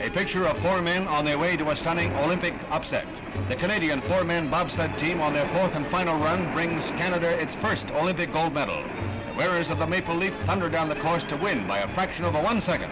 A picture of four men on their way to a stunning Olympic upset. The Canadian four-man bobsled team on their fourth and final run brings Canada its first Olympic gold medal. The wearers of the maple leaf thunder down the course to win by a fraction of a 1 second.